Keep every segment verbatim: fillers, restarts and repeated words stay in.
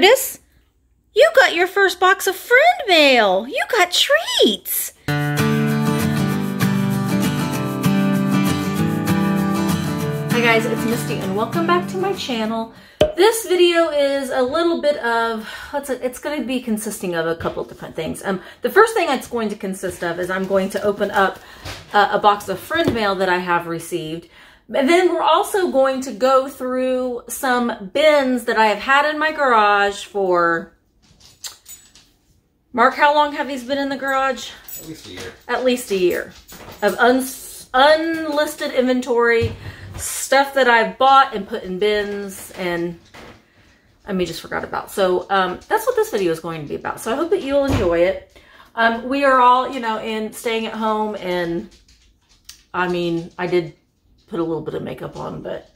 Brutus. You got your first box of friend mail. You got treats. Hi guys, it's Misty and welcome back to my channel. This video is a little bit of, what's it, it's going to be consisting of a couple of different things. Um, the first thing it's going to consist of is I'm going to open up uh, a box of friend mail that I have received. And then we're also going to go through some bins that I have had in my garage for, Mark, how long have these been in the garage? At least a year. At least a year of un unlisted inventory, stuff that I've bought and put in bins and I mean, just forgot about. So um, that's what this video is going to be about. So I hope that you'll enjoy it. Um, we are all, you know, in staying at home and I mean, I did put a little bit of makeup on, but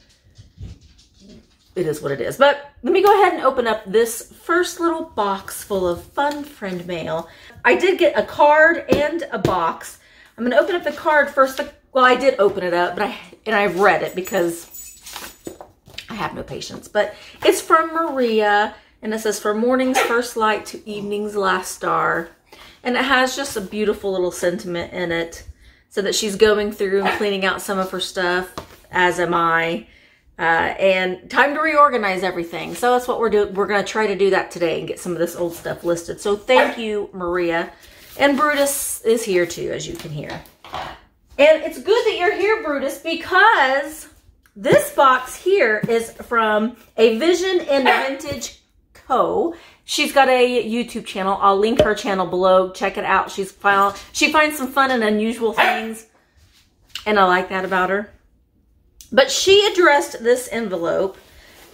it is what it is. But let me go ahead and open up this first little box full of fun friend mail. I did get a card and a box. I'm going to open up the card first. Well, I did open it up, but I and I read it because I have no patience. But it's from Maria, and it says, "For morning's first light to evening's last star." And it has just a beautiful little sentiment in it. So that she's going through and cleaning out some of her stuff, as am I. Uh, and time to reorganize everything. So that's what we're doing. We're going to try to do that today and get some of this old stuff listed. So thank you, Maria. And Brutus is here too, as you can hear. And it's good that you're here, Brutus, because this box here is from A Vision in Vintage Co. She's got a YouTube channel. I'll link her channel below. Check it out. She's found, she finds some fun and unusual things, and I like that about her. But she addressed this envelope,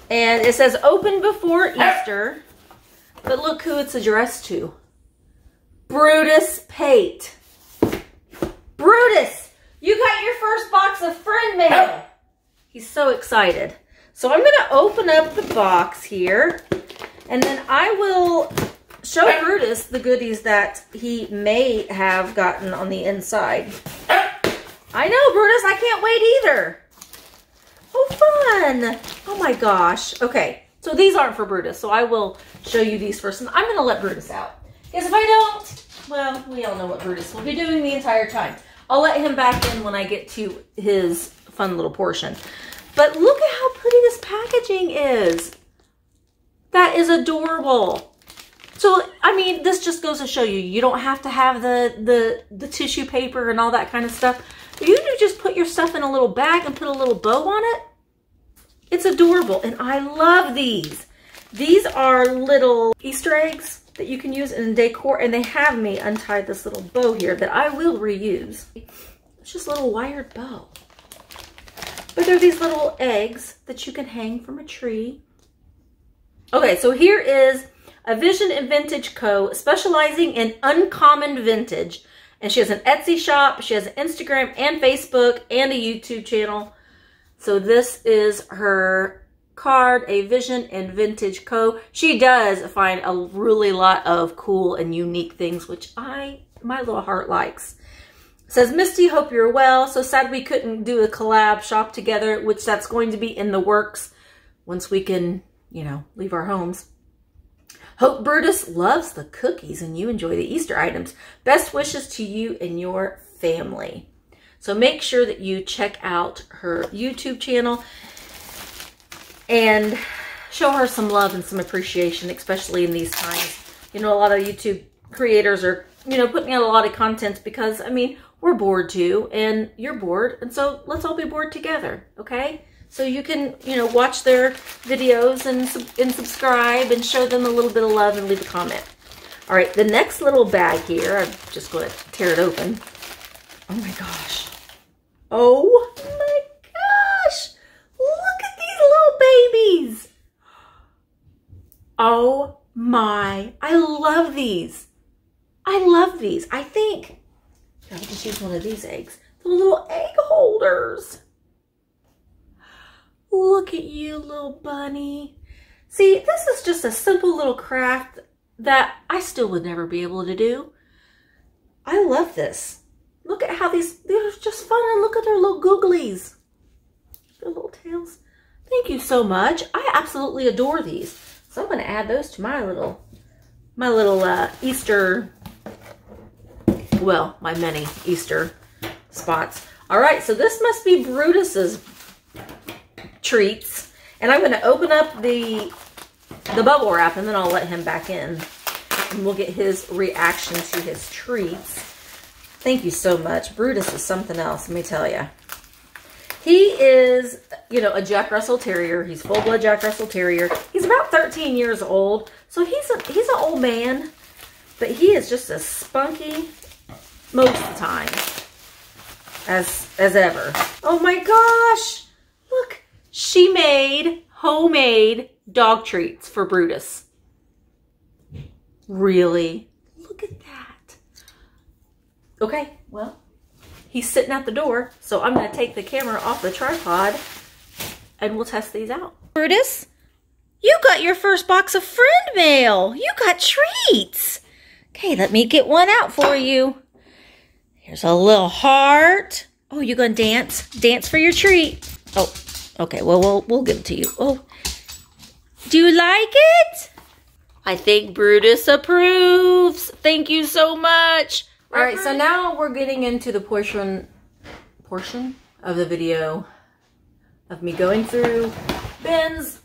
and it says, "Open before Easter," but look who it's addressed to. Brutus Pate. Brutus, you got your first box of friend mail. He's so excited. So I'm going to open up the box here, and then I will show Brutus the goodies that he may have gotten on the inside. I know, Brutus, I can't wait either. Oh, fun. Oh, my gosh. Okay, so these aren't for Brutus, so I will show you these first. And I'm going to let Brutus out. Because if I don't, well, we all know what Brutus will be doing the entire time. I'll let him back in when I get to his fun little portion. But look at how pretty this packaging is. That is adorable. So, I mean, this just goes to show you, you don't have to have the, the, the tissue paper and all that kind of stuff. You do just put your stuff in a little bag and put a little bow on it. It's adorable, and I love these. These are little Easter eggs that you can use in decor, and they have me untie this little bow here that I will reuse. It's just a little wired bow. But they're these little eggs that you can hang from a tree. Okay, so here is A Vision in Vintage Co. specializing in uncommon vintage. And she has an Etsy shop, she has an Instagram and Facebook and a YouTube channel. So this is her card, A Vision in Vintage Co. She does find a really lot of cool and unique things, which I, my little heart likes. It says, "Misty, hope you're well. So sad we couldn't do a collab shop together," which that's going to be in the works once we can, you know, leave our homes. "Hope Brutus loves the cookies and you enjoy the Easter items. Best wishes to you and your family." So make sure that you check out her YouTube channel and show her some love and some appreciation, especially in these times. You know, a lot of YouTube creators are, you know, putting out a lot of content because, I mean, we're bored too, and you're bored, and so let's all be bored together, okay? So you can, you know, watch their videos and, and subscribe and show them a little bit of love and leave a comment. All right, the next little bag here, I'm just going to tear it open. Oh my gosh. Oh my gosh. Look at these little babies. Oh my, I love these. I love these. I think I'll just use one of these eggs. The little egg holders. Look at you, little bunny. See, this is just a simple little craft that I still would never be able to do. I love this. Look at how these, they're just fun. And look at their little googlies. Their little tails. Thank you so much. I absolutely adore these. So I'm going to add those to my little, my little uh, Easter, well, my many Easter spots. All right, so this must be Brutus's treats. And I'm going to open up the, the bubble wrap, and then I'll let him back in. And we'll get his reaction to his treats. Thank you so much. Brutus is something else, let me tell you. He is, you know, a Jack Russell Terrier. He's full-blood Jack Russell Terrier. He's about thirteen years old, so he's a, he's an old man, but he is just as spunky most of the time as, as ever. Oh my gosh! Look, she made homemade dog treats for Brutus. Really? Look at that. Okay, well, he's sitting at the door, so I'm gonna take the camera off the tripod and we'll test these out. Brutus, you got your first box of friend mail. You got treats. Okay, let me get one out for you. Here's a little heart. Oh, you gonna dance? Dance for your treat. Oh, okay, well, we'll, we'll give it to you. Oh, do you like it? I think Brutus approves. Thank you so much. All right, so now we're getting into the portion portion of the video of me going through bins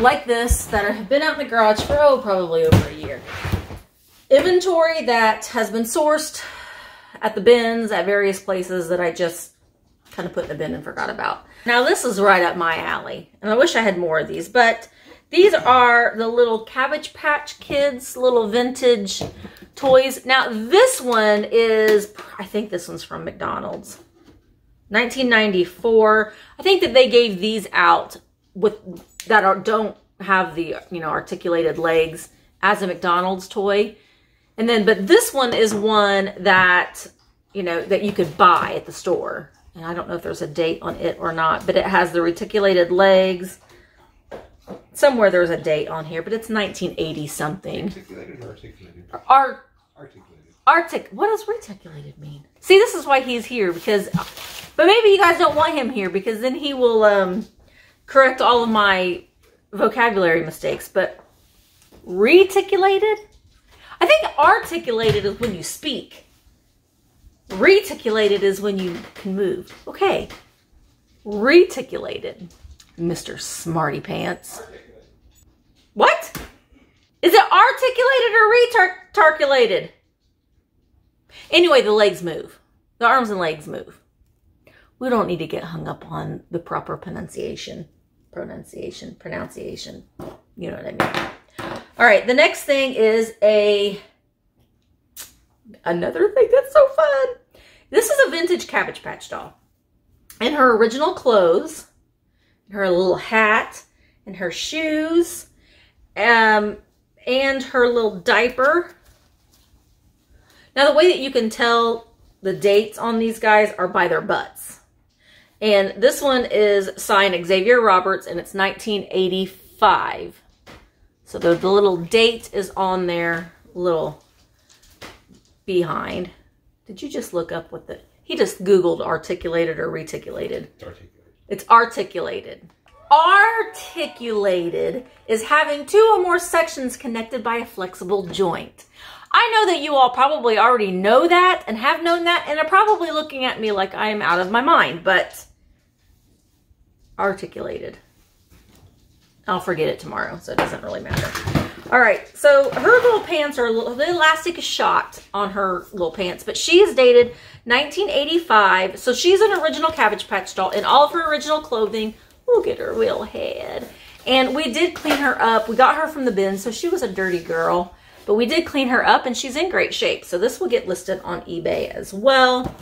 like this that have been out in the garage for, oh, probably over a year. Inventory that has been sourced at the bins at various places that I just kind of put in the bin and forgot about. Now this is right up my alley, and I wish I had more of these, but these are the little Cabbage Patch Kids, little vintage toys. Now this one is, I think this one's from McDonald's, nineteen ninety-four. I think that they gave these out with that are, don't have the, you know, articulated legs as a McDonald's toy. And then, but this one is one that, you know, that you could buy at the store. And I don't know if there's a date on it or not, but it has the reticulated legs. Somewhere there's a date on here, but it's nineteen eighty something. Articulated or articulated? Ar articulated. Artic. What does reticulated mean? See, this is why he's here, because, but maybe you guys don't want him here because then he will um, correct all of my vocabulary mistakes. But reticulated? I think articulated is when you speak. Reticulated is when you can move. Okay. Reticulated. Mister Smarty Pants. What? Is it articulated or retarculated? Anyway, the legs move. The arms and legs move. We don't need to get hung up on the proper pronunciation. Pronunciation. Pronunciation. You know what I mean. All right. The next thing is a... another thing that's so fun. This is a vintage Cabbage Patch doll. In her original clothes... her little hat and her shoes, um, and her little diaper. Now, the way that you can tell the dates on these guys are by their butts. And this one is signed Xavier Roberts, and it's nineteen eighty-five. So the, the little date is on their little behind. Did you just look up what the... He just Googled articulated or reticulated. Articulated. It's articulated. Articulated is having two or more sections connected by a flexible joint. I know that you all probably already know that and have known that and are probably looking at me like I am out of my mind, but articulated. I'll forget it tomorrow, so it doesn't really matter. All right, so her little pants are a little, the elastic is shot on her little pants, but she is dated nineteen eighty-five, so she's an original Cabbage Patch doll in all of her original clothing. Look at her little head. And we did clean her up. We got her from the bin, so she was a dirty girl, but we did clean her up, and she's in great shape, so this will get listed on eBay as well.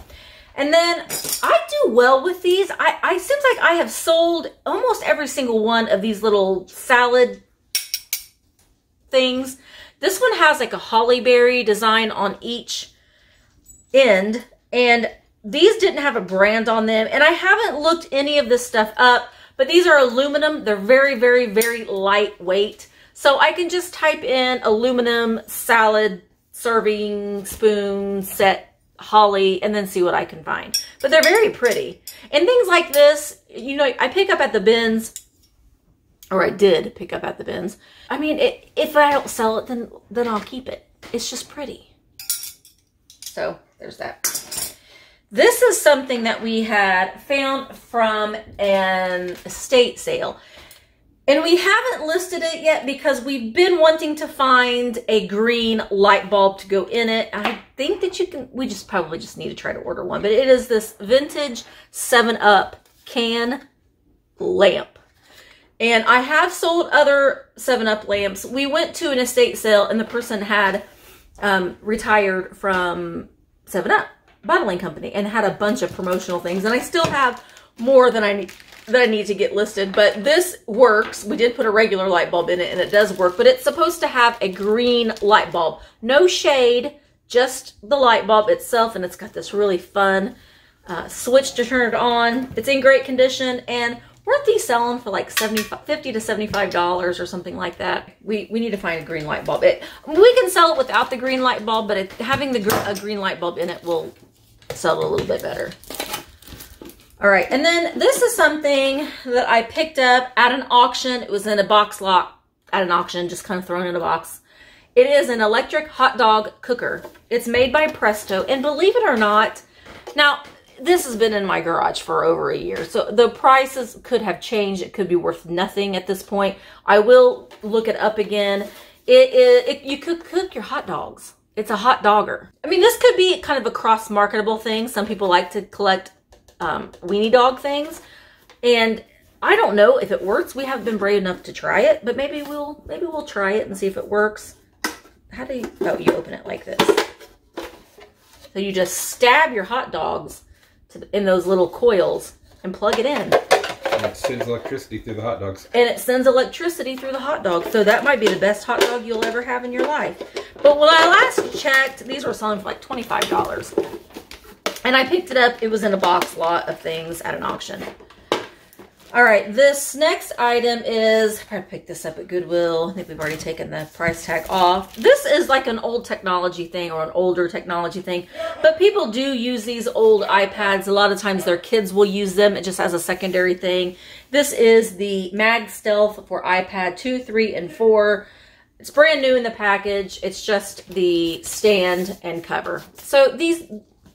And then I do well with these. I, I seems like I have sold almost every single one of these little salad things. This one has like a holly berry design on each end, and these didn't have a brand on them, and I haven't looked any of this stuff up, but these are aluminum. They're very, very, very lightweight, so I can just type in aluminum salad serving spoon set holly and then see what I can find. But they're very pretty, and things like this, you know, I pick up at the bins. or I did pick up at the bins. I mean, it, if I don't sell it, then, then I'll keep it. It's just pretty. So there's that. This is something that we had found from an estate sale. And we haven't listed it yet because we've been wanting to find a green light bulb to go in it. I think that you can, we just probably just need to try to order one, but it is this vintage seven up can lamp. And I have sold other seven up lamps. We went to an estate sale and the person had um, retired from seven up bottling company and had a bunch of promotional things. And I still have more than I need. that I need to get listed, but this works. We did put a regular light bulb in it and it does work, but it's supposed to have a green light bulb. No shade, just the light bulb itself, and it's got this really fun uh, switch to turn it on. It's in great condition, and weren't these selling for like seventy-five, fifty to seventy-five dollars or something like that? We, we need to find a green light bulb. It, we can sell it without the green light bulb, but it, having the gr a green light bulb in it will sell it a little bit better. All right, and then this is something that I picked up at an auction. It was in a box lot at an auction, just kind of thrown in a box. It is an electric hot dog cooker. It's made by Presto, and believe it or not, now this has been in my garage for over a year, so the prices could have changed. It could be worth nothing at this point. I will look it up again. It is, you could cook your hot dogs. It's a hot dogger. I mean, this could be kind of a cross-marketable thing. Some people like to collect um weenie dog things, and I don't know if it works. We haven't been brave enough to try it, but maybe we'll maybe we'll try it and see if it works. How do you, oh, you open it like this, so you just stab your hot dogs to the, in those little coils and plug it in, and it sends electricity through the hot dogs and it sends electricity through the hot dogs. So that might be the best hot dog you'll ever have in your life. But when I last checked, these were selling for like twenty-five dollars. And I picked it up. It was in a box lot of things at an auction. All right, this next item is, I probably picked this up at Goodwill. I think we've already taken the price tag off. This is like an old technology thing, or an older technology thing. But people do use these old iPads. A lot of times their kids will use them just as a secondary thing. This is the Mag Stealth for iPad two, three, and four. It's brand new in the package. It's just the stand and cover. So these...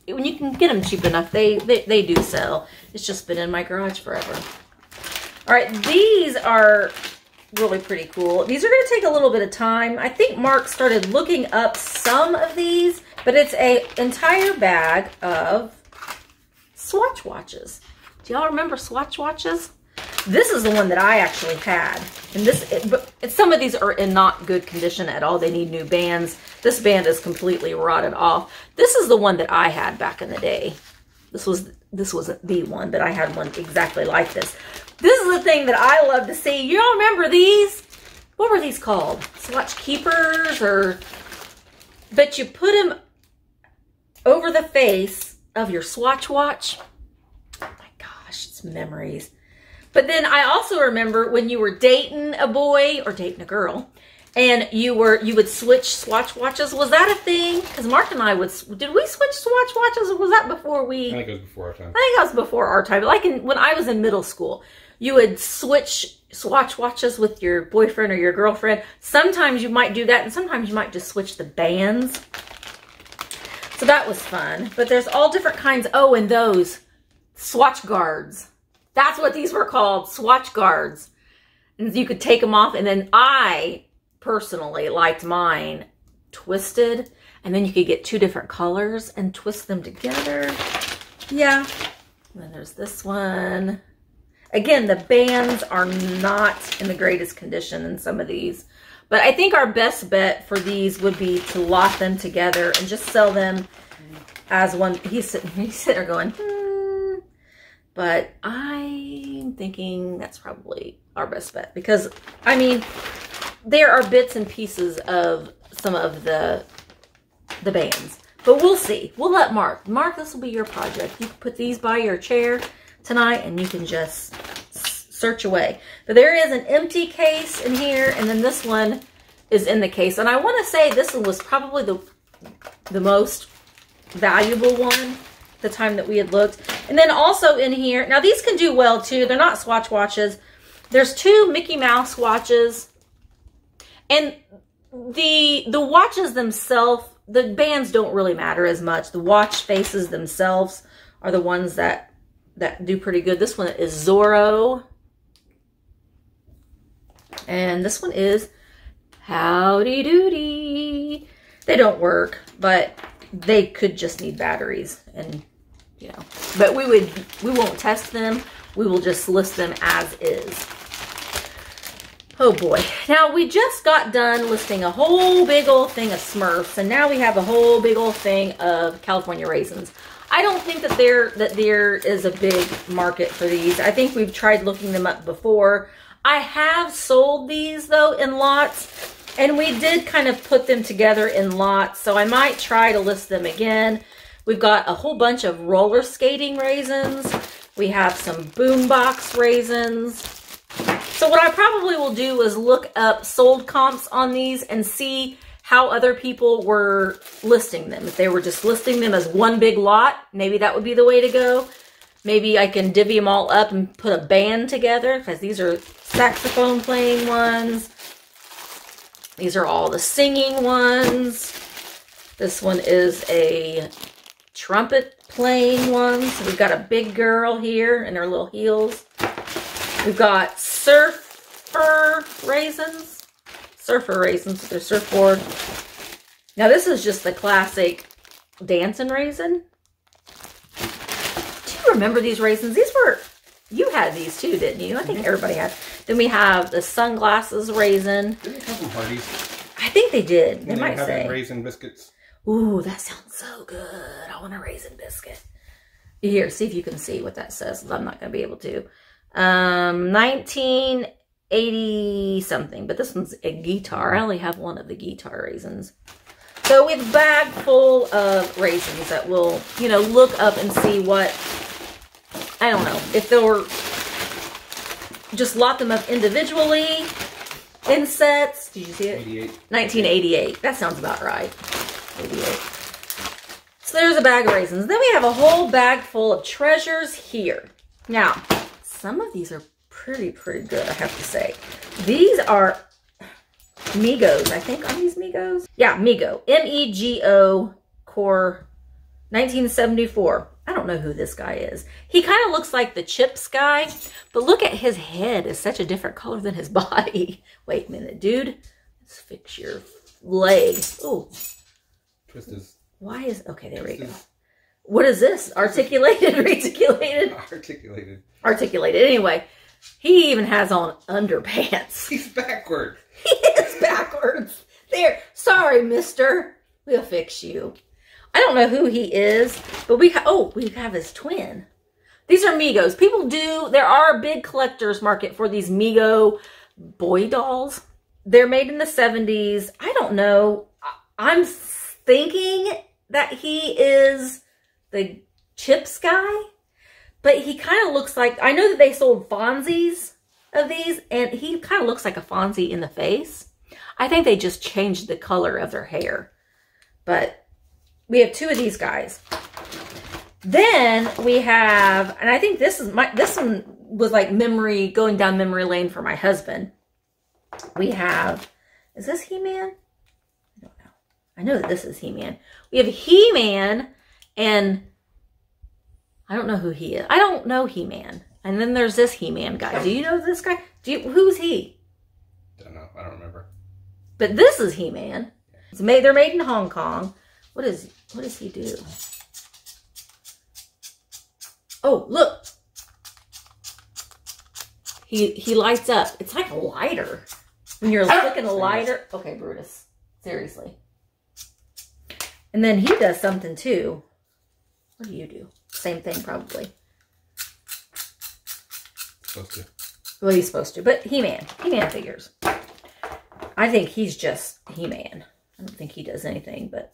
when you can get them cheap enough, they, they they do sell. It's just been in my garage forever. All right, these are really pretty cool. These are going to take a little bit of time. I think Mark started looking up some of these, but it's a entire bag of Swatch watches. Do y'all remember Swatch watches? This is the one that I actually had, and this it, but it, some of these are in not good condition at all. They need new bands. This band is completely rotted off. This is the one that I had back in the day. This was this wasn't the one, but I had one exactly like this. This is the thing that I love to see. You all remember these? What were these called? Swatch keepers, or? But you put them over the face of your Swatch watch. Oh my gosh, it's memories. But then I also remember when you were dating a boy or dating a girl, and you were you would switch Swatch watches. Was that a thing? Because Mark and I would. Did we switch Swatch watches, or was that before we? I think it was before our time. I think that was before our time. Like in, when I was in middle school, you would switch Swatch watches with your boyfriend or your girlfriend. Sometimes you might do that, and sometimes you might just switch the bands. So that was fun. But there's all different kinds. Oh, and those Swatch guards. That's what these were called, Swatch guards. And you could take them off, and then I personally liked mine twisted, and then you could get two different colors and twist them together. Yeah. And then there's this one. Again, the bands are not in the greatest condition in some of these, but I think our best bet for these would be to lock them together and just sell them as one. He's sitting, he's sitting there going, hmm. But I'm thinking that's probably our best bet, because, I mean, there are bits and pieces of some of the the bands. But we'll see. We'll let Mark. Mark, this will be your project. You can put these by your chair tonight, and you can just search away. But there is an empty case in here, and then this one is in the case. And I want to say this one was probably the the most valuable one. The time that we had looked. And then also in here, now these can do well too. They're not Swatch watches, There's two Mickey Mouse watches. And the the watches themselves, the bands don't really matter as much. The watch faces themselves are the ones that, that do pretty good. This one is Zorro. And this one is Howdy Doody. They don't work, but they could just need batteries. And, you know, but we would, we won't test them. We will just list them as is. Oh boy. Now we just got done listing a whole big old thing of Smurfs, and now we have a whole big old thing of California Raisins. I don't think that there that there is a big market for these. I think we've tried looking them up before. I have sold these though in lots, and we did kind of put them together in lots, so I might try to list them again. We've got a whole bunch of roller skating raisins. We have some boombox raisins. So what I probably will do is look up sold comps on these and see how other people were listing them. If they were just listing them as one big lot, maybe that would be the way to go. Maybe I can divvy them all up and put a band together, because these are saxophone playing ones. These are all the singing ones. This one is a trumpet playing one. So we've got a big girl here in her little heels. We've got surfer raisins. Surfer raisins, they're surfboard. Now this is just the classic dancing raisin. Do you remember these raisins? These were, you had these too, didn't you? I think everybody had. Then we have the sunglasses raisin. Did they have some parties? I think they did. They might say. Raisin biscuits. Ooh, that sounds so good. I want a raisin biscuit. Here, see if you can see what that says. I'm not going to be able to. Um, nineteen eighty something, but this one's a guitar. I only have one of the guitar raisins. So we have a bag full of raisins that we'll, you know, look up and see what, I don't know, if they were, just lot them up individually in sets. Did you see it? eighty-eight. nineteen eighty-eight. That sounds about right. eighty-eight. So there's a bag of raisins. Then we have a whole bag full of treasures here. Now, some of these are pretty, pretty good, I have to say. These are Megos, I think. Are these Megos? Yeah, Mego. M E G O Core nineteen seventy-four. I don't know who this guy is. He kind of looks like the Chips guy, but look at his head. It's such a different color than his body. Wait a minute, dude. Let's fix your leg. Oh. Twist his. Why is... Okay, there we go. What is this? Articulated, reticulated? Articulated. Articulated. Anyway, he even has on underpants. He's backward. He is backwards. There. Sorry, mister. We'll fix you. I don't know who he is, but we ha oh, we have his twin. These are Migos. People do, there are a big collector's market for these Mego boy dolls. They're made in the seventies. I don't know. I'm thinking that he is the Chips guy, but he kind of looks like, I know that they sold Fonzies of these, and he kind of looks like a Fonzie in the face. I think they just changed the color of their hair, but we have two of these guys. Then we have, and I think this is my, this one was like memory, going down memory lane for my husband. We have, is this He-Man? I don't know. I know that this is He-Man. We have He-Man. And I don't know who he is. I don't know He-Man. And then there's this He-Man guy. Do you know this guy? Do you, who's he? Don't know. I don't remember. But this is He-Man. It's made. They're made in Hong Kong. What is? What does he do? Oh, look. He he lights up. It's like a lighter. When you're looking a lighter. Okay, Brutus. Seriously. And then he does something too. What do you do? Same thing, probably. Supposed to. Well, he's supposed to, but He-Man. He-Man figures. I think he's just He-Man. I don't think he does anything, but...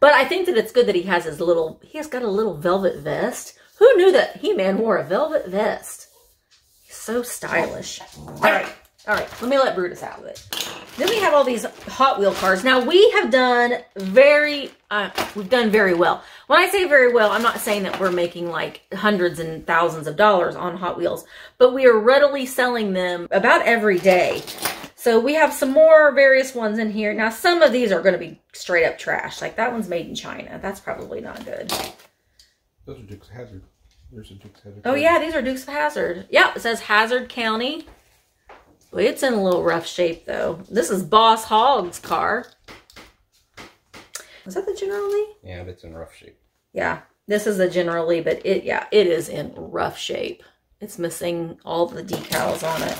But I think that it's good that he has his little... He has got a little velvet vest. Who knew that He-Man wore a velvet vest? He's so stylish. All right. All right, let me let Brutus out of it. Then we have all these Hot Wheel cards. Now, we have done very, uh, we've done very well. When I say very well, I'm not saying that we're making like hundreds and thousands of dollars on Hot Wheels, but we are readily selling them about every day. So we have some more various ones in here. Now, some of these are going to be straight up trash. Like that one's made in China. That's probably not good. Those are Dukes of Hazzard. There's a Dukes of Hazzard. Oh, yeah, these are Dukes of Hazzard. Yeah, it says Hazzard County. Well, it's in a little rough shape, though. This is Boss Hogg's car. Is that the General Lee? Yeah, but it's in rough shape. Yeah, this is the General Lee, but it, yeah, it is in rough shape. It's missing all the decals on it.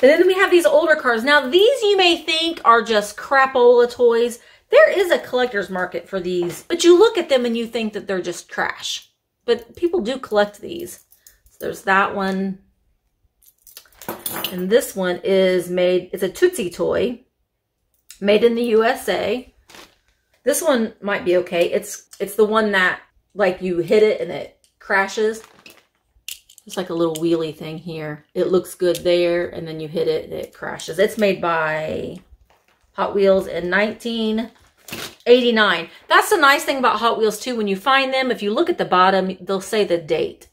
But then we have these older cars. Now, these you may think are just crapola toys. There is a collector's market for these, but you look at them and you think that they're just trash. But people do collect these. So there's that one. And this one is made, it's a Tootsie toy, made in the U S A. This one might be okay. It's it's the one that, like, you hit it and it crashes. It's like a little wheelie thing here. It looks good there, and then you hit it and it crashes. It's made by Hot Wheels in nineteen eighty-nine. That's the nice thing about Hot Wheels, too. When you find them, if you look at the bottom, they'll say the date.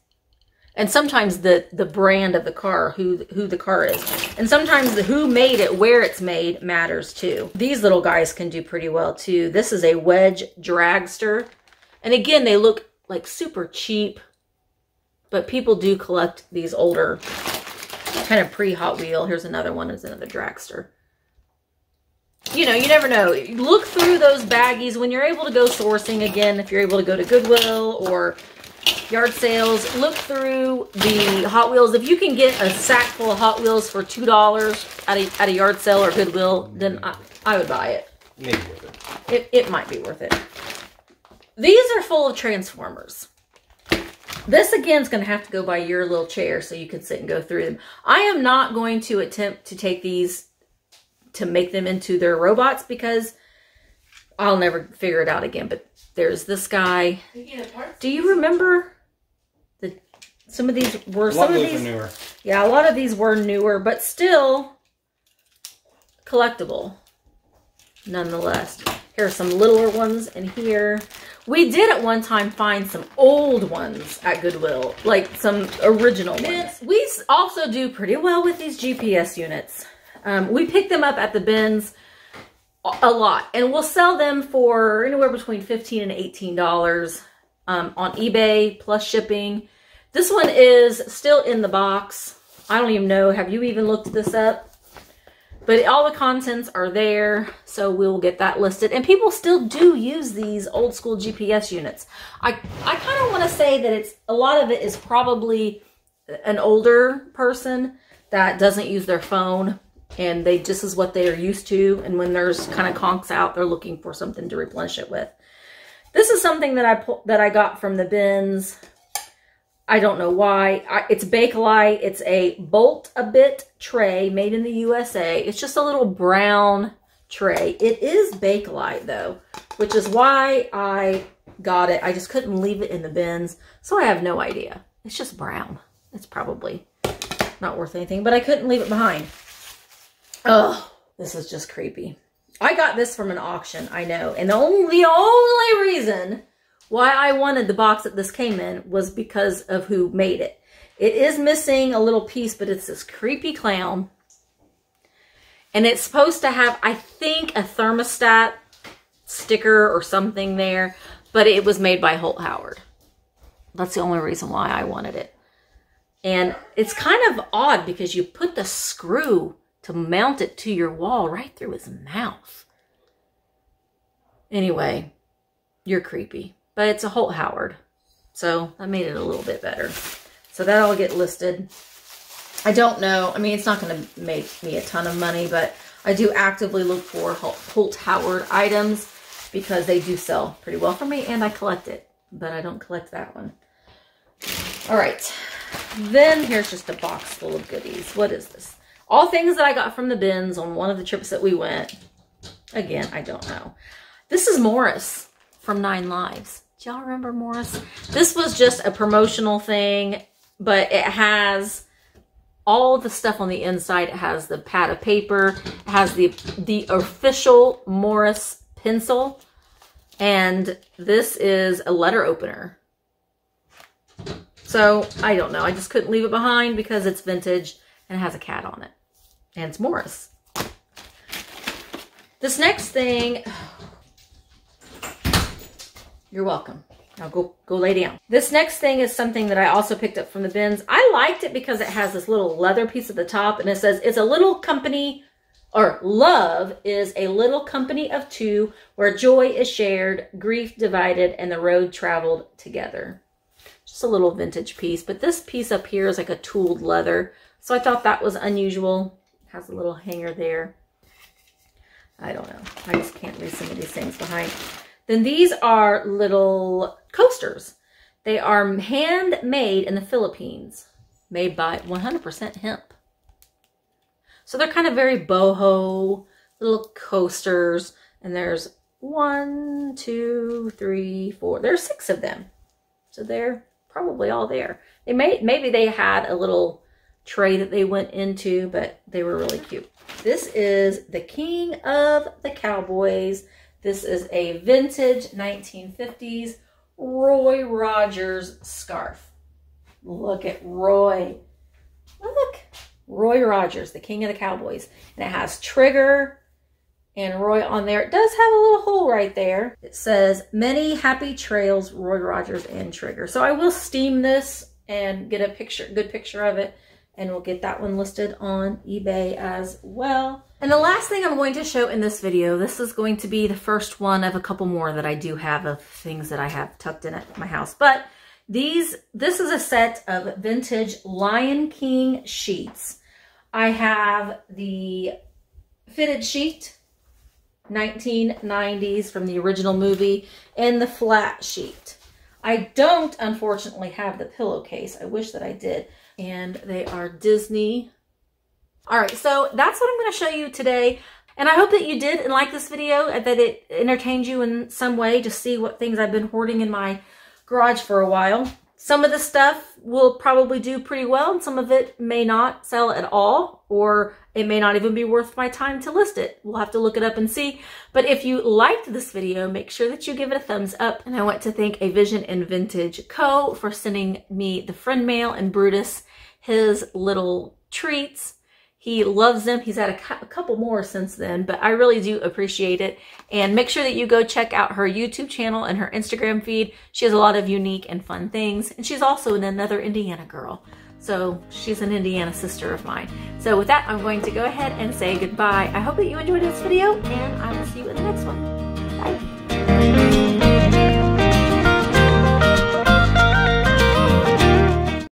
And sometimes the, the brand of the car, who, who the car is. And sometimes the who made it, where it's made, matters too. These little guys can do pretty well too. This is a Wedge Dragster. And again, they look like super cheap. But people do collect these older, kind of pre-Hot Wheel. Here's another one. It's another Dragster. You know, you never know. Look through those baggies. When you're able to go sourcing again, if you're able to go to Goodwill or yard sales, look through the Hot Wheels. If you can get a sack full of Hot Wheels for two dollars at a at a yard sale or Goodwill, then I, I would buy it. Maybe worth it. It it might be worth it. These are full of Transformers. This again is going to have to go by your little chair so you can sit and go through them. I am not going to attempt to take these to make them into their robots because I'll never figure it out again. But there's this guy. Do you remember the some of these were some of these newer? Yeah, a lot of these were newer, but still collectible nonetheless. Here are some littler ones in here. We did at one time find some old ones at Goodwill, like some original ones. We also do pretty well with these G P S units. Um, we pick them up at the bins a lot, and we'll sell them for anywhere between fifteen dollars and eighteen dollars um, on eBay plus shipping. This one is still in the box. I don't even know. Have you even looked this up? But all the contents are there, so we'll get that listed. And people still do use these old school G P S units. I, I kind of want to say that it's a lot of it is probably an older person that doesn't use their phone. And they just is what they are used to. And when there's kind of conks out, they're looking for something to replenish it with. This is something that I pull, that I got from the bins. I don't know why. I, it's Bakelite. It's a bolt-a-bit tray made in the U S A. It's just a little brown tray. It is Bakelite though, which is why I got it. I just couldn't leave it in the bins, so I have no idea. It's just brown. It's probably not worth anything, but I couldn't leave it behind. Oh, this is just creepy. I got this from an auction, I know. And the only, the only reason why I wanted the box that this came in was because of who made it. It is missing a little piece, but it's this creepy clown. And it's supposed to have, I think, a thermostat sticker or something there. But it was made by Holt Howard. That's the only reason why I wanted it. And it's kind of odd because you put the screw to mount it to your wall right through his mouth. Anyway, you're creepy. But it's a Holt Howard. So I made it a little bit better. So that'll get listed. I don't know. I mean, it's not going to make me a ton of money, but I do actively look for Holt Howard items because they do sell pretty well for me, and I collect it. But I don't collect that one. All right. Then here's just a box full of goodies. What is this? All things that I got from the bins on one of the trips that we went. Again, I don't know. This is Morris from Nine Lives. Do y'all remember Morris? This was just a promotional thing, but it has all the stuff on the inside. It has the pad of paper, it has the, the official Morris pencil, and this is a letter opener. So, I don't know. I just couldn't leave it behind because it's vintage and it has a cat on it. And it's Morris. This next thing... You're welcome. Now go, go lay down. This next thing is something that I also picked up from the bins. I liked it because it has this little leather piece at the top. And it says, it's a little company... Or, love is a little company of two where joy is shared, grief divided, and the road traveled together. Just a little vintage piece, but this piece up here is like a tooled leather, so I thought that was unusual. It has a little hanger there. I don't know, I just can't leave some of these things behind. Then these are little coasters. They are handmade in the Philippines, made by one hundred percent hemp. So they're kind of very boho little coasters, and there's one, two, three, four, there's six of them, so they're probably all there. They may, maybe they had a little tray that they went into, but they were really cute. This is the King of the Cowboys. This is a vintage nineteen fifties Roy Rogers scarf. Look at Roy. Look, Roy Rogers, the King of the Cowboys. And it has Trigger and Roy on there. It does have a little hole right there. It says, many happy trails, Roy Rogers and Trigger. So I will steam this and get a picture, good picture of it, and we'll get that one listed on eBay as well. And the last thing I'm going to show in this video, this is going to be the first one of a couple more that I do have of things that I have tucked in at my house. But these, this is a set of vintage Lion King sheets. I have the fitted sheet, nineteen nineties from the original movie, and the flat sheet. I don't, unfortunately, have the pillowcase. I wish that I did. And they are Disney. All right, so that's what I'm going to show you today. And I hope that you did and like this video, that it entertained you in some way to see what things I've been hoarding in my garage for a while. Some of the stuff will probably do pretty well, and some of it may not sell at all, or it may not even be worth my time to list it. We'll have to look it up and see. But if you liked this video, make sure that you give it a thumbs up. And I want to thank A Vision in Vintage Co for sending me the friend mail and Brutus his little treats. He loves them. He's had a, a couple more since then, but I really do appreciate it. And make sure that you go check out her YouTube channel and her Instagram feed. She has a lot of unique and fun things. And she's also another Indiana girl. So she's an Indiana sister of mine. So with that, I'm going to go ahead and say goodbye. I hope that you enjoyed this video, and I will see you in the next one. Bye.